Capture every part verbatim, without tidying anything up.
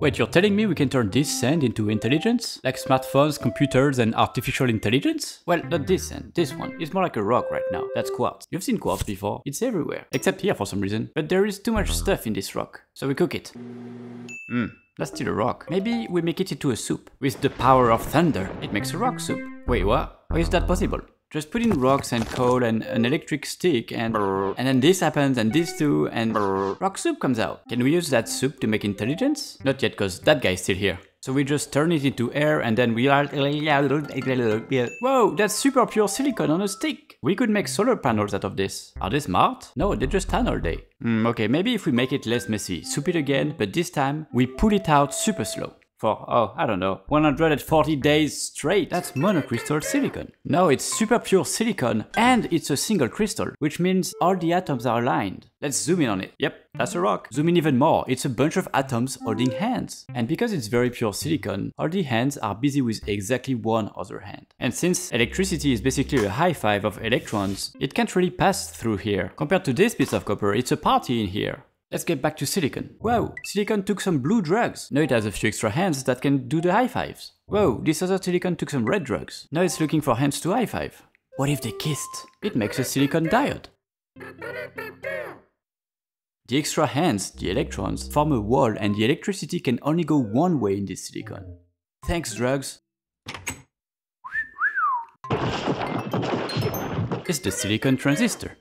Wait, you're telling me we can turn this sand into intelligence? Like smartphones, computers, and artificial intelligence? Well, not this sand, this one. It's more like a rock right now. That's quartz. You've seen quartz before. It's everywhere. Except here for some reason. But there is too much stuff in this rock. So we cook it. Hmm, that's still a rock. Maybe we make it into a soup. With the power of thunder, it makes a rock soup. Wait, what? How is that possible? Just put in rocks and coal and an electric stick and and then this happens and this too and rock soup comes out. Can we use that soup to make intelligence? Not yet, because that guy is still here. So we just turn it into air and then we are... Whoa, that's super pure silicon on a stick. We could make solar panels out of this. Are they smart? No, they just tan all day. Mm, okay, maybe if we make it less messy. Soup it again, but this time we pull it out super slow. For, oh, I don't know, one hundred forty days straight. That's monocrystal silicon. No, it's super pure silicon and it's a single crystal, which means all the atoms are aligned. Let's zoom in on it. Yep, that's a rock. Zoom in even more. It's a bunch of atoms holding hands. And because it's very pure silicon, all the hands are busy with exactly one other hand. And since electricity is basically a high five of electrons, it can't really pass through here. Compared to this piece of copper, it's a party in here. Let's get back to silicon. Wow, silicon took some blue drugs. Now it has a few extra hands that can do the high fives. Whoa, this other silicon took some red drugs. Now it's looking for hands to high five. What if they kissed? It makes a silicon diode. The extra hands, the electrons, form a wall and the electricity can only go one way in this silicon. Thanks, drugs. It's the silicon transistor.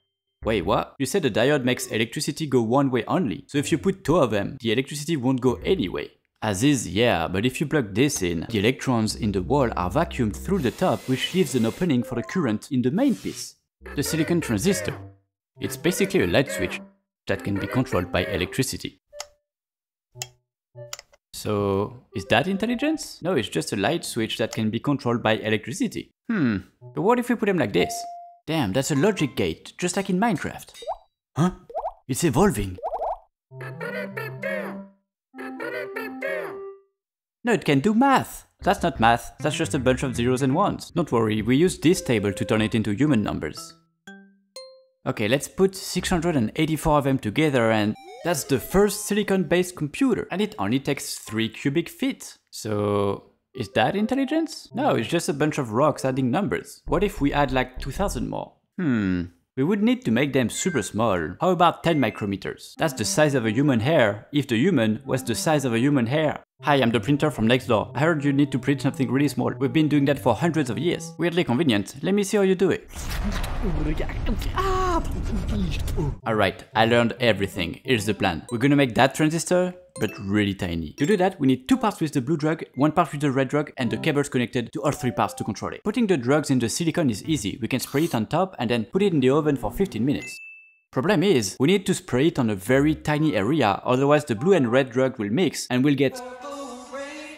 Wait, what? You said the diode makes electricity go one way only. So if you put two of them, the electricity won't go anyway. As is, yeah, but if you plug this in, the electrons in the wall are vacuumed through the top, which leaves an opening for the current in the main piece. The silicon transistor. It's basically a light switch that can be controlled by electricity. So, is that intelligence? No, it's just a light switch that can be controlled by electricity. Hmm, but what if we put them like this? Damn, that's a logic gate, just like in Minecraft. Huh? It's evolving. No, it can do math. That's not math, that's just a bunch of zeros and ones. Don't worry, we use this table to turn it into human numbers. Okay, let's put six hundred eighty-four of them together and... that's the first silicon-based computer, and it only takes three cubic feet. So... is that intelligence? No, it's just a bunch of rocks adding numbers. What if we add like two thousand more? Hmm, we would need to make them super small. How about ten micrometers? That's the size of a human hair, if the human was the size of a human hair. Hi, I'm the printer from next door. I heard you need to print something really small. We've been doing that for hundreds of years. Weirdly convenient. Let me see how you do it. Alright, I learned everything. Here's the plan. We're gonna make that transistor, but really tiny. To do that, we need two parts with the blue drug, one part with the red drug, and the cables connected to all three parts to control it. Putting the drugs in the silicon is easy. We can spray it on top and then put it in the oven for fifteen minutes. Problem is, we need to spray it on a very tiny area, otherwise the blue and red drug will mix and we'll get...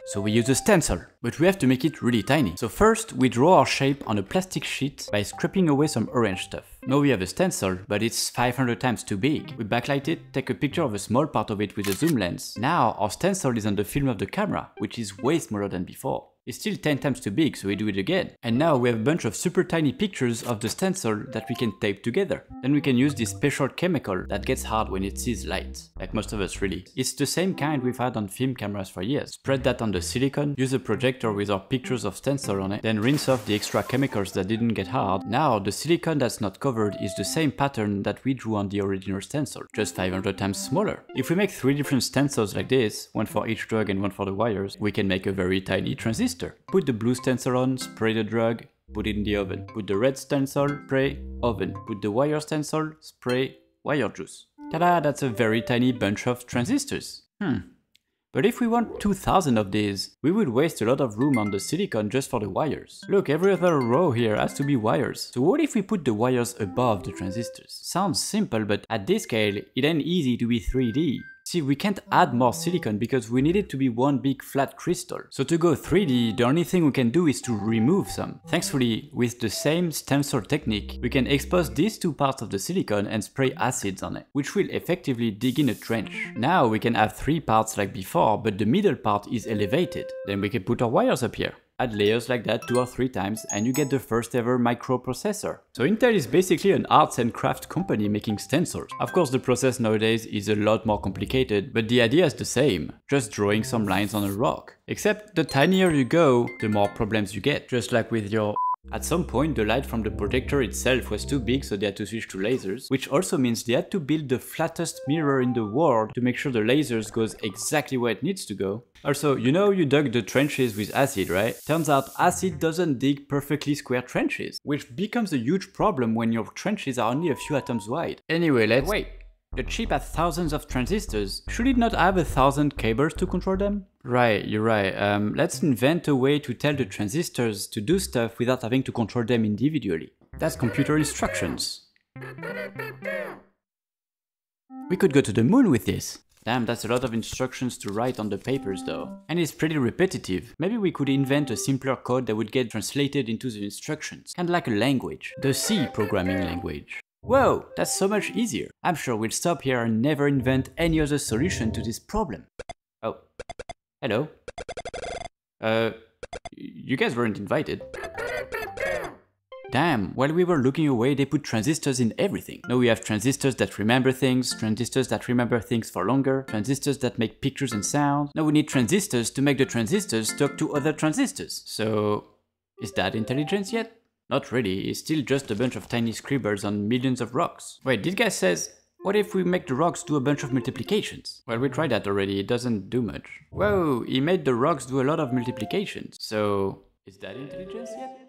so we use a stencil, but we have to make it really tiny. So first, we draw our shape on a plastic sheet by scraping away some orange stuff. Now we have a stencil, but it's five hundred times too big. We backlight it, take a picture of a small part of it with a zoom lens. Now our stencil is on the film of the camera, which is way smaller than before. It's still ten times too big, so we do it again. And now we have a bunch of super tiny pictures of the stencil that we can tape together. Then we can use this special chemical that gets hard when it sees light. Like most of us, really. It's the same kind we've had on film cameras for years. Spread that on the silicon, use a projector with our pictures of stencil on it, then rinse off the extra chemicals that didn't get hard. Now, the silicon that's not covered is the same pattern that we drew on the original stencil, just five hundred times smaller. If we make three different stencils like this, one for each drug and one for the wires, we can make a very tiny transistor. Put the blue stencil on, spray the drug, put it in the oven. Put the red stencil, spray, oven. Put the wire stencil, spray, wire juice. Ta-da, that's a very tiny bunch of transistors. Hmm. But if we want two thousand of these, we would waste a lot of room on the silicon just for the wires. Look, every other row here has to be wires. So what if we put the wires above the transistors? Sounds simple, but at this scale, it ain't easy to be three D. See, we can't add more silicon because we need it to be one big flat crystal. So to go three D, the only thing we can do is to remove some. Thankfully, with the same stencil technique, we can expose these two parts of the silicon and spray acids on it, which will effectively dig in a trench. Now we can have three parts like before, but the middle part is elevated. Then we can put our wires up here. Add layers like that two or three times and you get the first ever microprocessor. So Intel is basically an arts and crafts company making stencils. Of course the process nowadays is a lot more complicated, but the idea is the same, just drawing some lines on a rock. Except the tinier you go, the more problems you get, just like with your... At some point the light from the projector itself was too big, so they had to switch to lasers, which also means they had to build the flattest mirror in the world to make sure the lasers goes exactly where it needs to go. Also, you know you dug the trenches with acid, right? Turns out acid doesn't dig perfectly square trenches, which becomes a huge problem when your trenches are only a few atoms wide. Anyway, let's... Wait, the chip has thousands of transistors, should it not have a thousand cables to control them? Right, you're right. Um, let's invent a way to tell the transistors to do stuff without having to control them individually. That's computer instructions. We could go to the moon with this. Damn, that's a lot of instructions to write on the papers though. And it's pretty repetitive. Maybe we could invent a simpler code that would get translated into the instructions. Kind of like a language. The C programming language. Whoa, that's so much easier. I'm sure we'll stop here and never invent any other solution to this problem. Oh. Hello. Uh, you guys weren't invited. Damn, while we were looking away, they put transistors in everything. Now we have transistors that remember things, transistors that remember things for longer, transistors that make pictures and sound. Now we need transistors to make the transistors talk to other transistors. So, is that intelligence yet? Not really, it's still just a bunch of tiny scribbles on millions of rocks. Wait, this guy says... What if we make the rocks do a bunch of multiplications? Well, we tried that already, it doesn't do much. Whoa, he made the rocks do a lot of multiplications. So, is that intelligence yet?